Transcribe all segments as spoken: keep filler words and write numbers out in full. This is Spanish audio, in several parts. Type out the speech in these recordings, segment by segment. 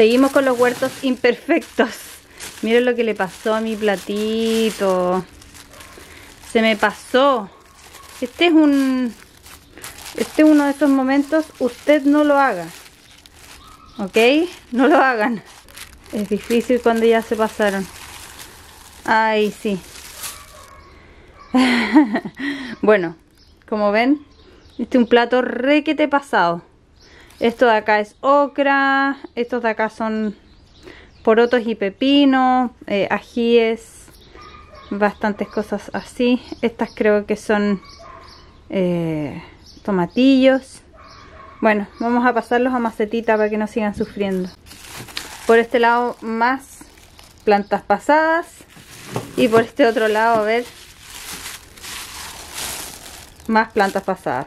Seguimos con los huertos imperfectos. Miren lo que le pasó a mi platito. Se me pasó. Este es un... Este es uno de estos momentos. Usted no lo haga. ¿Ok? No lo hagan. Es difícil cuando ya se pasaron. Ay, sí. Bueno, como ven, este es un plato requete pasado. Esto de acá es ocra. Estos de acá son porotos y pepino, eh, ajíes, bastantes cosas así. Estas creo que son eh, tomatillos. Bueno, vamos a pasarlos a macetita para que no sigan sufriendo. Por este lado más plantas pasadas. Y por este otro lado, a ver, más plantas pasadas.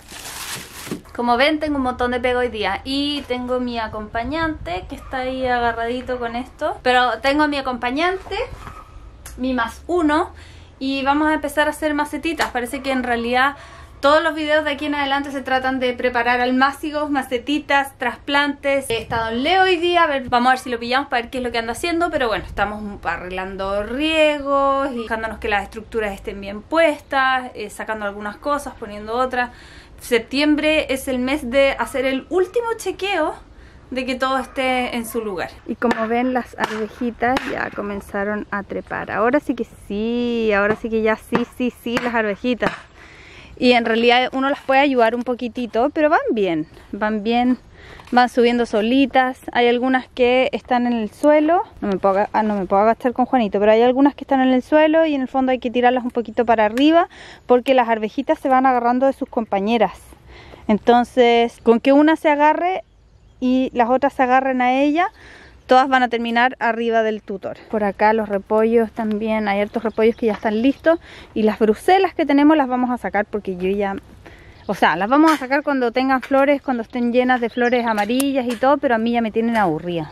Como ven, tengo un montón de pega hoy día. Y tengo mi acompañante, que está ahí agarradito con esto. Pero tengo a mi acompañante, mi más uno. Y vamos a empezar a hacer macetitas. Parece que en realidad todos los videos de aquí en adelante se tratan de preparar almácigos, macetitas, trasplantes. Está Don Leo hoy día, a ver, vamos a ver si lo pillamos para ver qué es lo que anda haciendo. Pero bueno, estamos arreglando riegos y dejándonos que las estructuras estén bien puestas, eh, sacando algunas cosas, poniendo otras. Septiembre es el mes de hacer el último chequeo de que todo esté en su lugar. Y como ven, las arvejitas ya comenzaron a trepar. Ahora sí que sí, ahora sí que ya sí, sí, sí, las arvejitas. Y en realidad uno las puede ayudar un poquitito, pero van bien, van bien, van subiendo solitas. Hay algunas que están en el suelo, no me puedo, ah, no me puedo agachar con Juanito, pero hay algunas que están en el suelo y en el fondo hay que tirarlas un poquito para arriba porque las arvejitas se van agarrando de sus compañeras. Entonces, con que una se agarre y las otras se agarren a ella, todas van a terminar arriba del tutor. Por acá los repollos también, hay hartos repollos que ya están listos. Y las bruselas que tenemos las vamos a sacar porque yo ya... O sea, las vamos a sacar cuando tengan flores, cuando estén llenas de flores amarillas y todo. Pero a mí ya me tienen aburrida.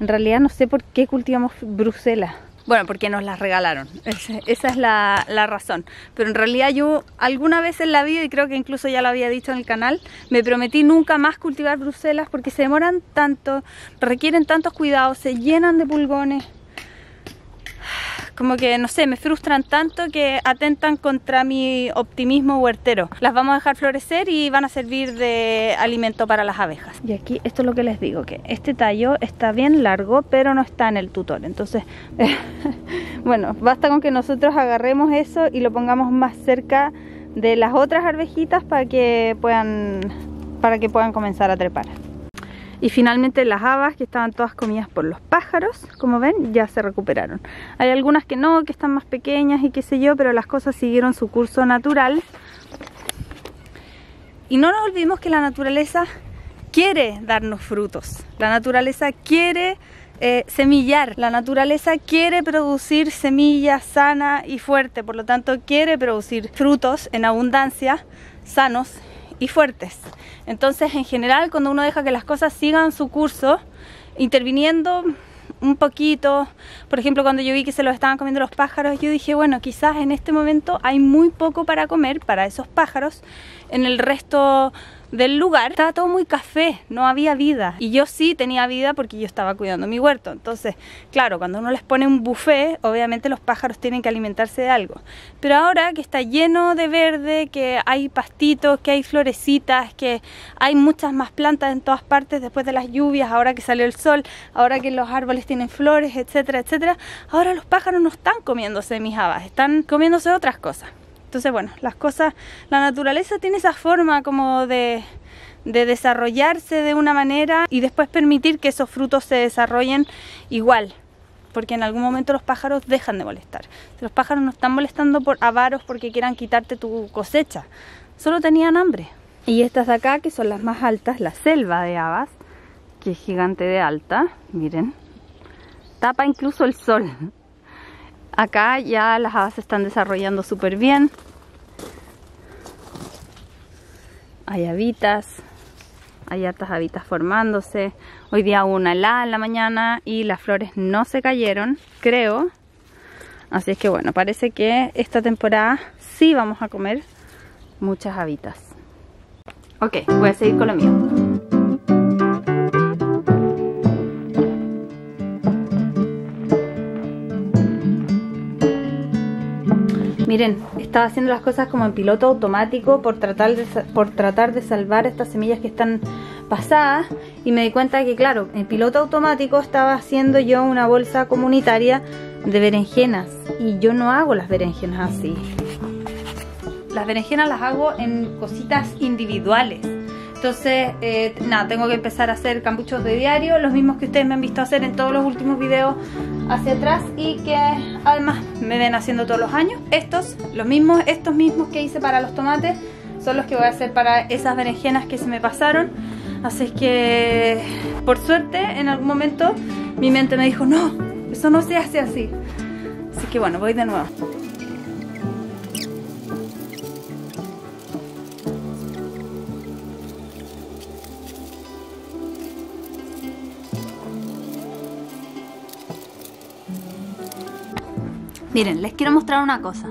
En realidad no sé por qué cultivamos bruselas. Bueno, porque nos las regalaron. Esa es la, la razón. Pero en realidad yo alguna vez en la vida, y creo que incluso ya lo había dicho en el canal, me prometí nunca más cultivar bruselas porque se demoran tanto, requieren tantos cuidados, se llenan de pulgones. Como que, no sé, me frustran tanto que atentan contra mi optimismo huertero. Las vamos a dejar florecer y van a servir de alimento para las abejas. Y aquí, esto es lo que les digo, que este tallo está bien largo, pero no está en el tutor. Entonces, eh, bueno, basta con que nosotros agarremos eso y lo pongamos más cerca de las otras arvejitas para que puedan, para que puedan comenzar a trepar. Y finalmente las habas, que estaban todas comidas por los pájaros, como ven, ya se recuperaron. Hay algunas que no, que están más pequeñas y qué sé yo, pero las cosas siguieron su curso natural. Y no nos olvidemos que la naturaleza quiere darnos frutos. La naturaleza quiere eh, semillar. La naturaleza quiere producir semillas sana y fuerte. Por lo tanto, quiere producir frutos en abundancia, sanos y fuertes. Entonces, en general, cuando uno deja que las cosas sigan su curso, interviniendo un poquito, por ejemplo, cuando yo vi que se los estaban comiendo los pájaros, yo dije, bueno, quizás en este momento hay muy poco para comer para esos pájaros en el resto del lugar. Estaba todo muy café, no había vida. Y yo sí tenía vida porque yo estaba cuidando mi huerto. Entonces, claro, cuando uno les pone un buffet, obviamente los pájaros tienen que alimentarse de algo. Pero ahora que está lleno de verde, que hay pastitos, que hay florecitas, que hay muchas más plantas en todas partes después de las lluvias, ahora que salió el sol, ahora que los árboles tienen flores, etcétera, etcétera, ahora los pájaros no están comiéndose mis habas, están comiéndose otras cosas. Entonces, bueno, las cosas, la naturaleza tiene esa forma como de, de desarrollarse de una manera y después permitir que esos frutos se desarrollen igual. Porque en algún momento los pájaros dejan de molestar. Los pájaros no están molestando por avaros porque quieran quitarte tu cosecha. Solo tenían hambre. Y estas de acá, que son las más altas, la selva de habas, que es gigante de alta, miren. Tapa incluso el sol. Acá ya las habas se están desarrollando súper bien. Hay habitas, hay hartas habitas formándose. Hoy día hubo una helada en la mañana y las flores no se cayeron, creo. Así es que bueno, parece que esta temporada sí vamos a comer muchas habitas. Ok, voy a seguir con lo mío. Miren, estaba haciendo las cosas como en piloto automático por tratar de, por tratar de salvar estas semillas que están pasadas, y me di cuenta que, claro, en piloto automático estaba haciendo yo una bolsa comunitaria de berenjenas, y yo no hago las berenjenas así. Las berenjenas las hago en cositas individuales. Entonces, eh, nada, tengo que empezar a hacer cambuchos de diario, los mismos que ustedes me han visto hacer en todos los últimos videos hacia atrás y que además me ven haciendo todos los años. Estos, los mismos, estos mismos que hice para los tomates, son los que voy a hacer para esas berenjenas que se me pasaron. Así es que, por suerte, en algún momento mi mente me dijo, no, eso no se hace así. Así que bueno, voy de nuevo. Miren, les quiero mostrar una cosa.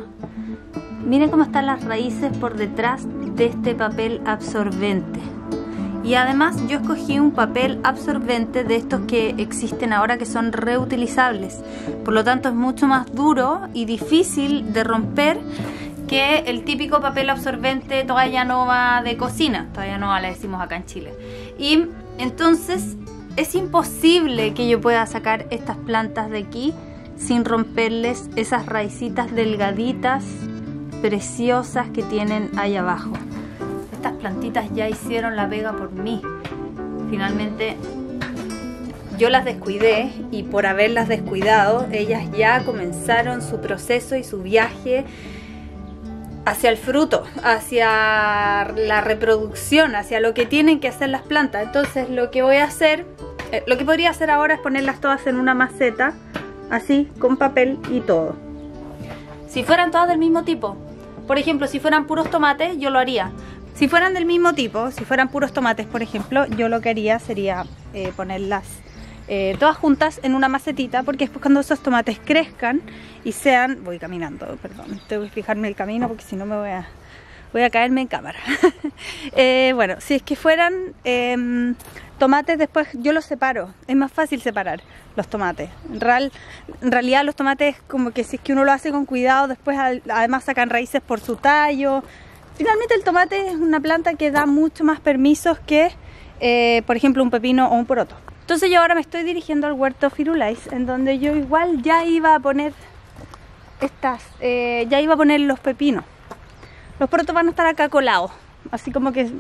Miren cómo están las raíces por detrás de este papel absorbente. Y además yo escogí un papel absorbente de estos que existen ahora, que son reutilizables. Por lo tanto es mucho más duro y difícil de romper que el típico papel absorbente toalla nova de cocina. Toalla nova la decimos acá en Chile. Y entonces es imposible que yo pueda sacar estas plantas de aquí sin romperles esas raicitas delgaditas, preciosas que tienen ahí abajo. Estas plantitas ya hicieron la pega por mí. Finalmente yo las descuidé, y por haberlas descuidado, ellas ya comenzaron su proceso y su viaje hacia el fruto, hacia la reproducción, hacia lo que tienen que hacer las plantas. Entonces lo que voy a hacer, eh, lo que podría hacer ahora es ponerlas todas en una maceta, así, con papel y todo. Si fueran todas del mismo tipo, por ejemplo, si fueran puros tomates, yo lo haría. Si fueran del mismo tipo, si fueran puros tomates, por ejemplo, yo lo que haría sería eh, ponerlas eh, todas juntas en una macetita, porque después cuando esos tomates crezcan y sean... Voy caminando, perdón, tengo que fijarme el camino porque si no me voy a... Voy a caerme en cámara. eh, bueno, si es que fueran eh, tomates, después yo los separo. Es más fácil separar los tomates. En, real, en realidad los tomates, como que si es que uno lo hace con cuidado, después al, además sacan raíces por su tallo. Finalmente el tomate es una planta que da mucho más permisos que, eh, por ejemplo, un pepino o un poroto. Entonces yo ahora me estoy dirigiendo al huerto Firulais, en donde yo igual ya iba a poner estas, eh, ya iba a poner los pepinos. Los porotos van a estar acá colados, así como que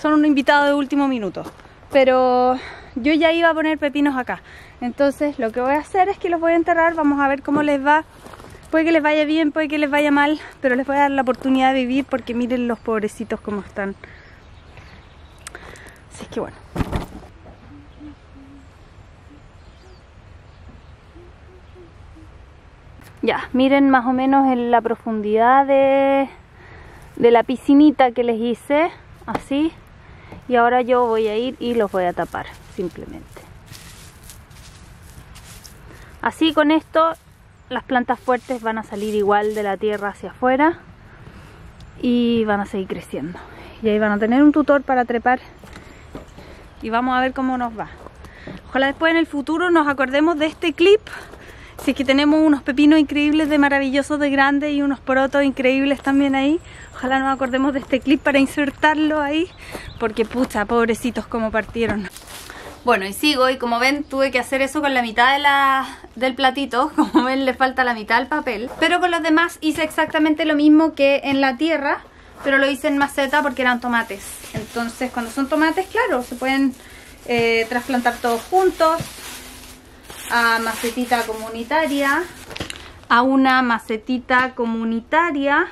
son un invitado de último minuto. Pero yo ya iba a poner pepinos acá. Entonces lo que voy a hacer es que los voy a enterrar, vamos a ver cómo les va. Puede que les vaya bien, puede que les vaya mal, pero les voy a dar la oportunidad de vivir porque miren los pobrecitos cómo están. Así que bueno. Ya, miren más o menos en la profundidad de... de la piscinita que les hice, así. Y ahora yo voy a ir y los voy a tapar, simplemente. Así, con esto las plantas fuertes van a salir igual de la tierra hacia afuera y van a seguir creciendo. Y ahí van a tener un tutor para trepar y vamos a ver cómo nos va. Ojalá después en el futuro nos acordemos de este clip. Si es que tenemos unos pepinos increíbles de maravillosos de grandes y unos porotos increíbles también ahí, ojalá nos acordemos de este clip para insertarlo ahí, porque pucha, pobrecitos como partieron. Bueno, y sigo, y como ven tuve que hacer eso con la mitad de la, del platito, como ven le falta la mitad al papel, pero con los demás hice exactamente lo mismo que en la tierra, pero lo hice en maceta porque eran tomates. Entonces cuando son tomates, claro, se pueden eh, trasplantar todos juntos a macetita comunitaria, a una macetita comunitaria,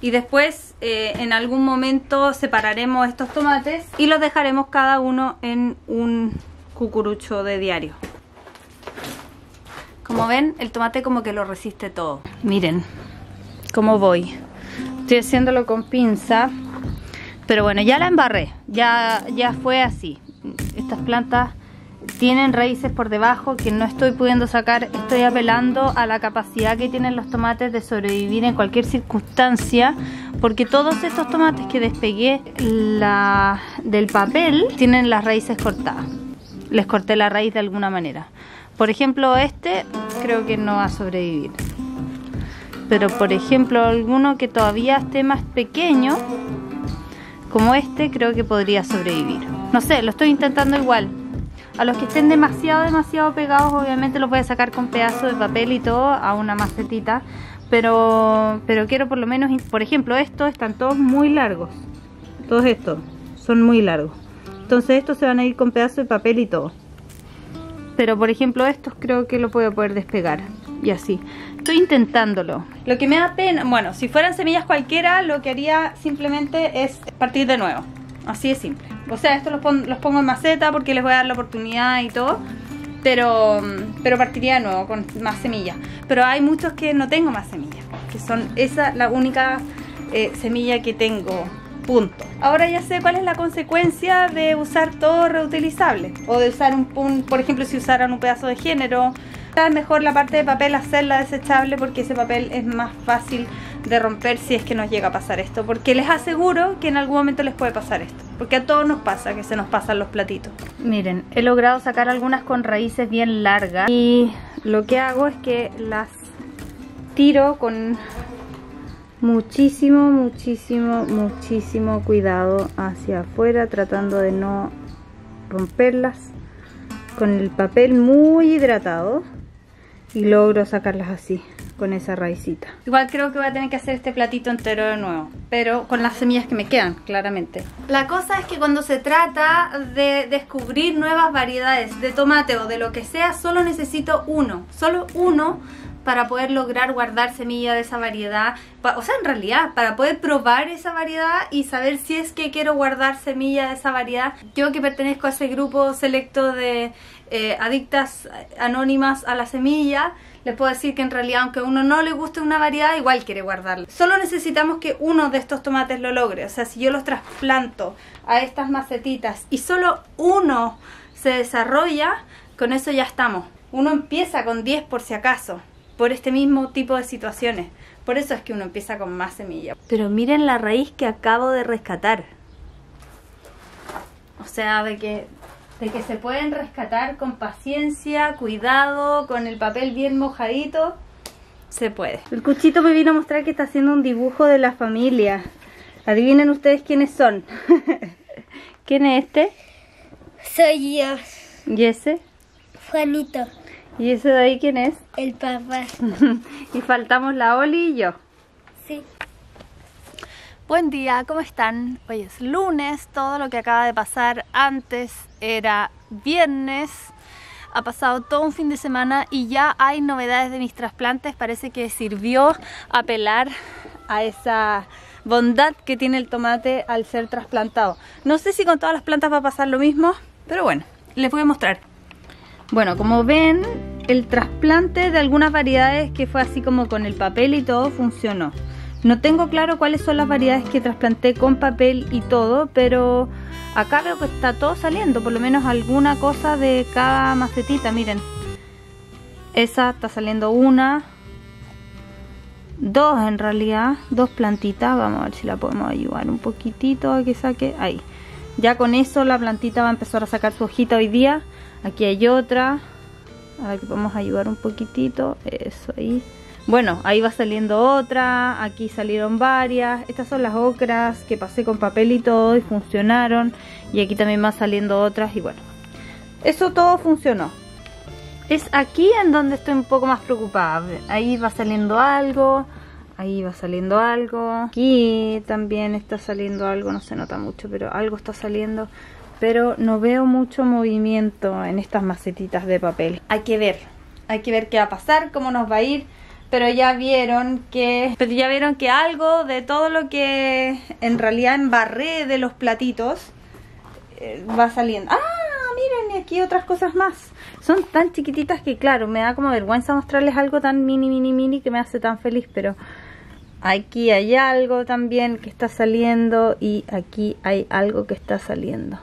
y después eh, en algún momento separaremos estos tomates y los dejaremos cada uno en un cucurucho de diario. Como ven, el tomate como que lo resiste todo. Miren cómo voy. Estoy haciéndolo con pinza, pero bueno, ya la embarré, ya, ya fue así. Estas plantas tienen raíces por debajo que no estoy pudiendo sacar. Estoy apelando a la capacidad que tienen los tomates de sobrevivir en cualquier circunstancia, porque todos estos tomates que despegué la, del papel tienen las raíces cortadas. Les corté la raíz de alguna manera. Por ejemplo, este creo que no va a sobrevivir. Pero por ejemplo, alguno que todavía esté más pequeño, como este, creo que podría sobrevivir. No sé, lo estoy intentando igual. A los que estén demasiado, demasiado pegados, obviamente los voy a sacar con pedazos de papel y todo a una macetita. Pero, pero quiero por lo menos, por ejemplo, estos están todos muy largos. Todos estos son muy largos. Entonces estos se van a ir con pedazos de papel y todo. Pero por ejemplo, estos creo que lo voy a poder despegar. Y así, estoy intentándolo. Lo que me da pena, bueno, si fueran semillas cualquiera, lo que haría simplemente es partir de nuevo. Así de simple. O sea, estos los, pon, los pongo en maceta porque les voy a dar la oportunidad y todo. Pero, pero partiría de nuevo con más semillas. Pero hay muchos que no tengo más semillas, que son esa la única eh, semilla que tengo. Punto. Ahora ya sé cuál es la consecuencia de usar todo reutilizable. O de usar un, un por ejemplo, si usaran un pedazo de género. Es mejor la parte de papel hacerla desechable, porque ese papel es más fácil de romper si es que nos llega a pasar esto, porque les aseguro que en algún momento les puede pasar esto, porque a todos nos pasa que se nos pasan los platitos. Miren, he logrado sacar algunas con raíces bien largas y lo que hago es que las tiro con muchísimo, muchísimo, muchísimo cuidado hacia afuera, tratando de no romperlas, con el papel muy hidratado. Y logro sacarlas así, con esa raicita. Igual creo que voy a tener que hacer este platito entero de nuevo, pero con las semillas que me quedan, claramente. La cosa es que cuando se trata de descubrir nuevas variedades de tomate o de lo que sea, solo necesito uno, solo uno para poder lograr guardar semilla de esa variedad. O sea, en realidad, para poder probar esa variedad y saber si es que quiero guardar semilla de esa variedad. Yo, que pertenezco a ese grupo selecto de eh, adictas anónimas a la semilla, les puedo decir que en realidad, aunque a uno no le guste una variedad, igual quiere guardarla. Solo necesitamos que uno de estos tomates lo logre. O sea, si yo los trasplanto a estas macetitas y solo uno se desarrolla, con eso ya estamos. Uno empieza con diez por si acaso, por este mismo tipo de situaciones. Por eso es que uno empieza con más semillas. Pero miren la raíz que acabo de rescatar. O sea, de que, de que se pueden rescatar con paciencia, cuidado, con el papel bien mojadito, se puede. El Cuchito me vino a mostrar que está haciendo un dibujo de la familia. Adivinen ustedes quiénes son. ¿Quién es este? Soy yo. ¿Y ese? Juanito. ¿Y ese de ahí quién es? El papá. Y faltamos la Oli y yo. Sí. Buen día, ¿cómo están? Hoy es lunes, todo lo que acaba de pasar antes era viernes. Ha pasado todo un fin de semana y ya hay novedades de mis trasplantes. Parece que sirvió apelar a esa bondad que tiene el tomate al ser trasplantado. No sé si con todas las plantas va a pasar lo mismo, pero bueno, les voy a mostrar. Bueno, como ven, el trasplante de algunas variedades que fue así como con el papel y todo funcionó. No tengo claro cuáles son las variedades que trasplanté con papel y todo, pero acá veo que está todo saliendo, por lo menos alguna cosa de cada macetita. Miren, esa está saliendo una, dos en realidad, dos plantitas. Vamos a ver si la podemos ayudar un poquitito a que saque, ahí. Ya con eso la plantita va a empezar a sacar su hojita hoy día. Aquí hay otra, a la que podemos ayudar un poquitito, eso ahí. Bueno, ahí va saliendo otra, aquí salieron varias. Estas son las ocras que pasé con papel y todo y funcionaron. Y aquí también van saliendo otras y bueno, eso todo funcionó. Es aquí en donde estoy un poco más preocupada. Ahí va saliendo algo, ahí va saliendo algo. Aquí también está saliendo algo, no se nota mucho, pero algo está saliendo. Pero no veo mucho movimiento en estas macetitas de papel. Hay que ver, hay que ver qué va a pasar, cómo nos va a ir. Pero ya vieron que, pero ya vieron que algo de todo lo que en realidad embarré de los platitos eh, va saliendo. ¡Ah! Miren, y aquí otras cosas más. Son tan chiquititas que claro, me da como vergüenza mostrarles algo tan mini, mini, mini que me hace tan feliz. Pero aquí hay algo también que está saliendo y aquí hay algo que está saliendo.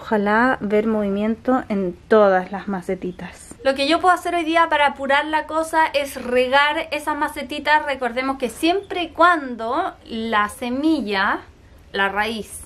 Ojalá ver movimiento en todas las macetitas. Lo que yo puedo hacer hoy día para apurar la cosa es regar esas macetitas. Recordemos que siempre y cuando la semilla, la raíz,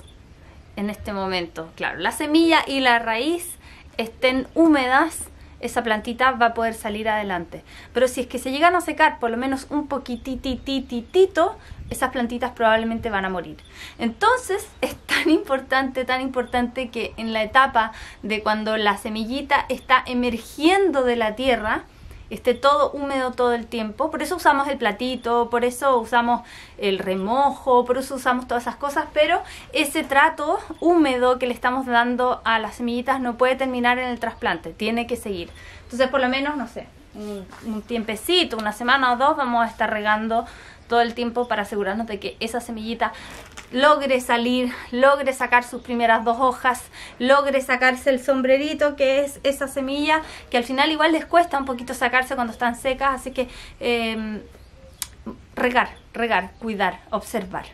en este momento, claro, la semilla y la raíz estén húmedas, esa plantita va a poder salir adelante. Pero si es que se llegan a secar por lo menos un poquititititito, esas plantitas probablemente van a morir. Entonces es tan importante, tan importante que en la etapa de cuando la semillita está emergiendo de la tierra, esté todo húmedo todo el tiempo. Por eso usamos el platito, por eso usamos el remojo, por eso usamos todas esas cosas, pero ese trato húmedo que le estamos dando a las semillitas no puede terminar en el trasplante, tiene que seguir. Entonces por lo menos, no sé, un, un tiempecito, una semana o dos, vamos a estar regando todo el tiempo para asegurarnos de que esa semillita logre salir, logre sacar sus primeras dos hojas, logre sacarse el sombrerito que es esa semilla, que al final igual les cuesta un poquito sacarse cuando están secas, así que eh, regar, regar, cuidar, observar.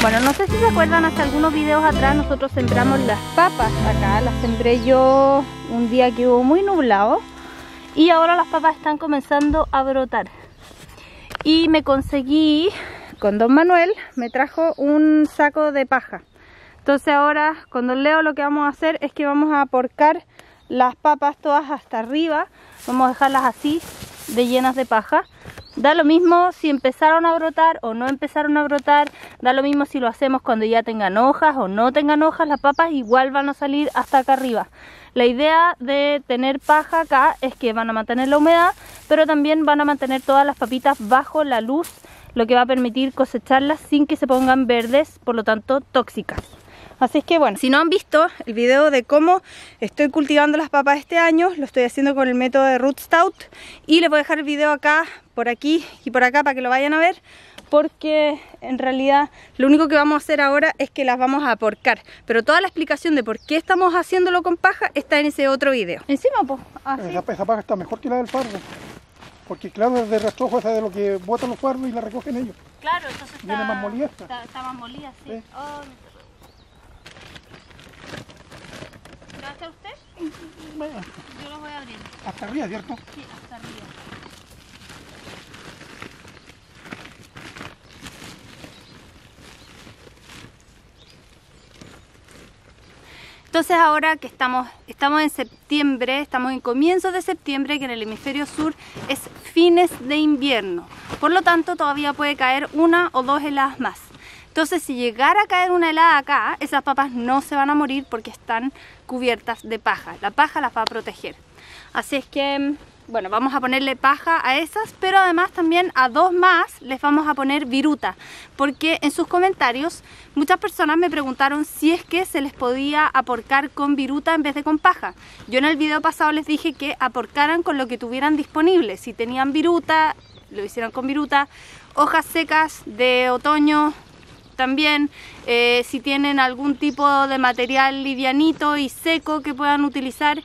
Bueno, no sé si se acuerdan, hasta algunos videos atrás nosotros sembramos las papas acá, las sembré yo un día que hubo muy nublado y ahora las papas están comenzando a brotar. Y me conseguí, con Don Manuel, me trajo un saco de paja. Entonces ahora con Don Leo lo que vamos a hacer es que vamos a aporcar las papas todas hasta arriba, vamos a dejarlas así de llenas de paja. Da lo mismo si empezaron a brotar o no empezaron a brotar, da lo mismo si lo hacemos cuando ya tengan hojas o no tengan hojas, las papas igual van a salir hasta acá arriba. La idea de tener paja acá es que van a mantener la humedad, pero también van a mantener todas las papitas bajo la luz, lo que va a permitir cosecharlas sin que se pongan verdes, por lo tanto tóxicas. Así es que bueno, si no han visto el video de cómo estoy cultivando las papas este año, lo estoy haciendo con el método de Ruth Stout y les voy a dejar el video acá, por aquí y por acá para que lo vayan a ver, porque en realidad lo único que vamos a hacer ahora es que las vamos a aporcar, pero toda la explicación de por qué estamos haciéndolo con paja está en ese otro video. Encima pues, así. Esa, esa paja está mejor que la del fardo, porque claro, es de rastrojo, esa de lo que botan los fardos y la recogen ellos. Claro, entonces está, viene más molida esta. Está, está más molida, sí. ¿Eh? Oh, ¿lo hace usted? Bueno. Yo lo voy a abrir. ¿Hasta arriba, cierto? Sí, hasta arriba. Entonces ahora que estamos, estamos en septiembre, estamos en comienzos de septiembre, que en el hemisferio sur es fines de invierno. Por lo tanto todavía puede caer una o dos heladas más. Entonces si llegara a caer una helada acá, esas papas no se van a morir porque están cubiertas de paja. La paja las va a proteger. Así es que, bueno, vamos a ponerle paja a esas, pero además también a dos más les vamos a poner viruta. Porque en sus comentarios muchas personas me preguntaron si es que se les podía aporcar con viruta en vez de con paja. Yo en el video pasado les dije que aporcaran con lo que tuvieran disponible. Si tenían viruta, lo hicieron con viruta. Hojas secas de otoño también, eh, si tienen algún tipo de material livianito y seco que puedan utilizar,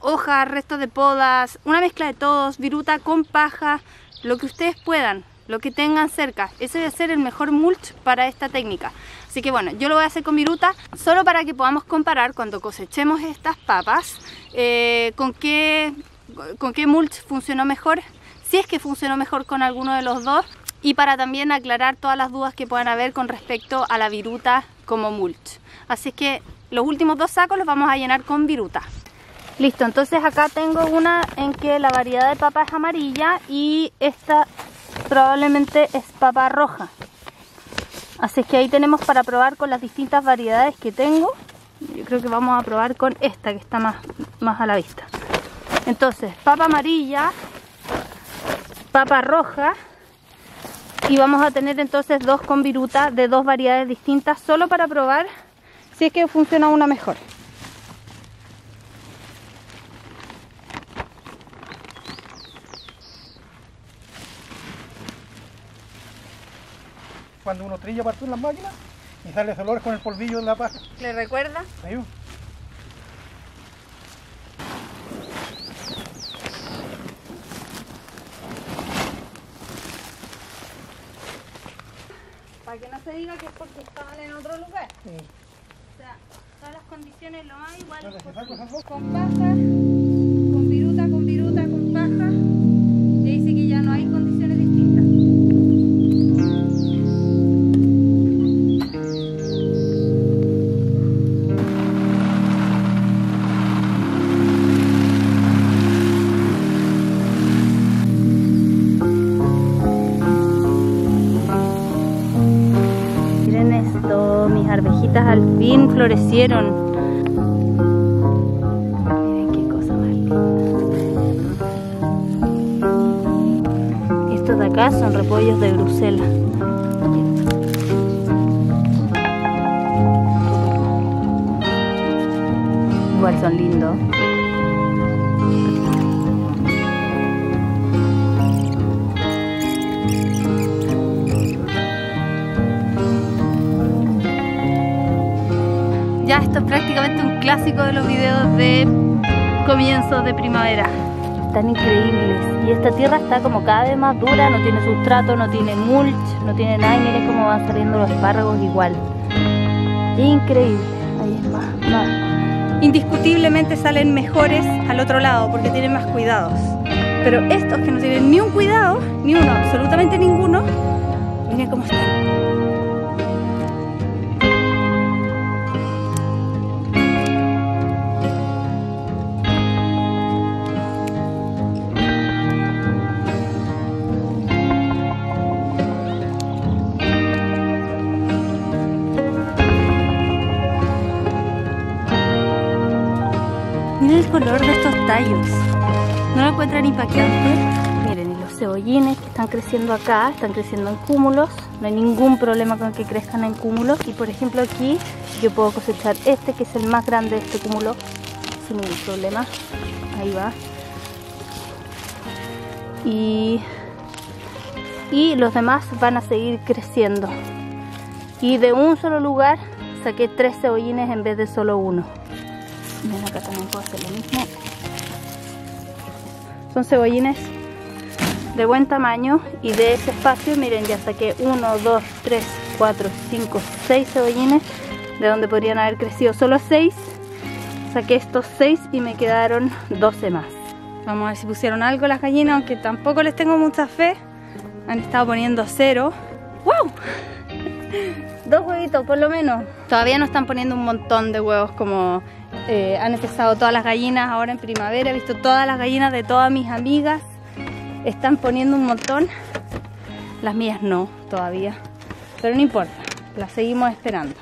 hojas, restos de podas, una mezcla de todos, viruta con paja, lo que ustedes puedan, lo que tengan cerca. Ese va a ser el mejor mulch para esta técnica. Así que bueno, yo lo voy a hacer con viruta, solo para que podamos comparar cuando cosechemos estas papas, eh, con qué, con qué mulch funcionó mejor, si es que funcionó mejor con alguno de los dos, y para también aclarar todas las dudas que puedan haber con respecto a la viruta como mulch. Así que los últimos dos sacos los vamos a llenar con viruta. Listo, entonces acá tengo una en que la variedad de papa es amarilla y esta probablemente es papa roja. Así que ahí tenemos para probar con las distintas variedades que tengo. Yo creo que vamos a probar con esta que está más, más a la vista. Entonces, papa amarilla, papa roja, y vamos a tener entonces dos con viruta de dos variedades distintas, solo para probar si es que funciona una mejor. Cuando uno trilla para tú en las máquinas y sale ese olor con el polvillo de la paja. ¿Le recuerda? Ahí. Para que no se diga que es porque estaban en otro lugar. Sí. O sea, todas las condiciones lo más igual. No, porque... Con paja, con viruta, con viruta, con paja. Le dice que ya no hay condiciones distintas. Al fin florecieron. Miren qué cosa más linda. Estos de acá son repollos de Bruselas. Igual son lindos. Ya esto es prácticamente un clásico de los videos de comienzos de primavera. Están increíbles. Y esta tierra está como cada vez más dura, no tiene sustrato, no tiene mulch, no tiene nada. Y miren cómo van saliendo los espárragos igual. Increíble. Ahí es más, más. Indiscutiblemente salen mejores al otro lado porque tienen más cuidados. Pero estos que no tienen ni un cuidado, ni uno, absolutamente ninguno, miren cómo están. El color de estos tallos no lo encuentran impactante. Miren, y los cebollines que están creciendo acá están creciendo en cúmulos, no hay ningún problema con que crezcan en cúmulos. Y por ejemplo aquí yo puedo cosechar este, que es el más grande de este cúmulo, sin ningún problema. Ahí va. y, y los demás van a seguir creciendo. Y de un solo lugar saqué tres cebollines en vez de solo uno. Miren, acá también puedo hacer lo mismo. Son cebollines de buen tamaño y de ese espacio, miren, ya saqué uno, dos, tres, cuatro, cinco, seis cebollines, de donde podrían haber crecido solo seis. Saqué estos seis y me quedaron doce más. Vamos a ver si pusieron algo las gallinas, aunque tampoco les tengo mucha fe. Han estado poniendo cero. ¡Wow! Dos huevitos por lo menos. Todavía no están poniendo un montón de huevos como... Eh, han empezado todas las gallinas ahora en primavera. He visto todas las gallinas de todas mis amigas. Están poniendo un montón. Las mías no, todavía. Pero no importa, las seguimos esperando.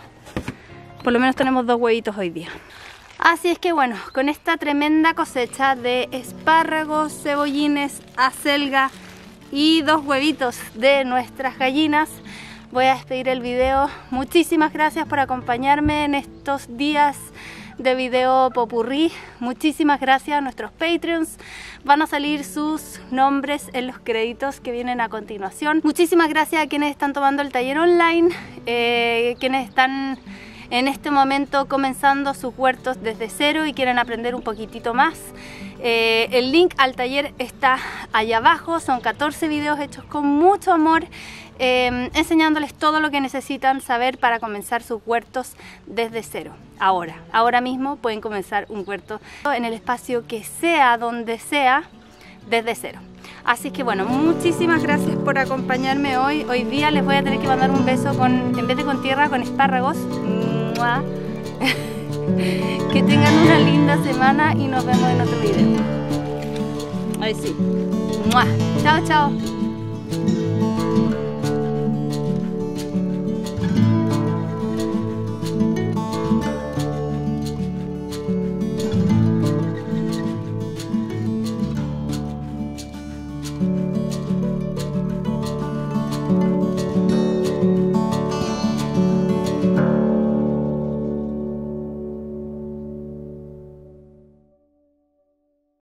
Por lo menos tenemos dos huevitos hoy día. Así es que bueno, con esta tremenda cosecha de espárragos, cebollines, acelga y dos huevitos de nuestras gallinas, voy a despedir el video. Muchísimas gracias por acompañarme en estos días de video popurrí. Muchísimas gracias a nuestros Patreons. Van a salir sus nombres en los créditos que vienen a continuación. Muchísimas gracias a quienes están tomando el taller online, eh, quienes están en este momento comenzando sus huertos desde cero y quieren aprender un poquitito más. Eh, el link al taller está allá abajo. Son catorce videos hechos con mucho amor, eh, enseñándoles todo lo que necesitan saber para comenzar sus huertos desde cero. Ahora, ahora mismo pueden comenzar un huerto en el espacio que sea, donde sea, desde cero. Así que bueno, muchísimas gracias por acompañarme hoy. Hoy día les voy a tener que mandar un beso con, en vez de con tierra, con espárragos. ¡Mua! Que tengan una linda semana y nos vemos en otro video. Ahí sí. ¡Mua! Chao, chao.